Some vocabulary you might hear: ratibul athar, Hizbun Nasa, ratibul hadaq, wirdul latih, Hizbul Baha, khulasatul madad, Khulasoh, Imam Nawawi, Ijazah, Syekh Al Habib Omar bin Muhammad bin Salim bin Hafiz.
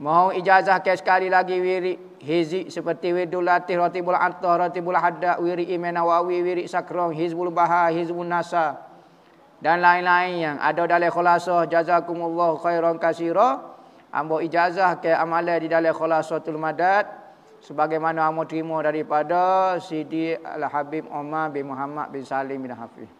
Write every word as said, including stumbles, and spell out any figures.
Mohon ijazah ke sekali lagi wiri hizi seperti wirdul latih, ratibul athar, ratibul hadaq, wiri Imam Nawawi, wiri sakrong, Hizbul Baha, Hizbun Nasa dan lain-lain yang ada dalam khulasah. Jazakumullah khairan katsira. Ambo ijazah ke amalan di dalam khulasatul madad sebagaimana ambo terima daripada Syekh Al Habib Omar bin Muhammad bin Salim bin Hafiz.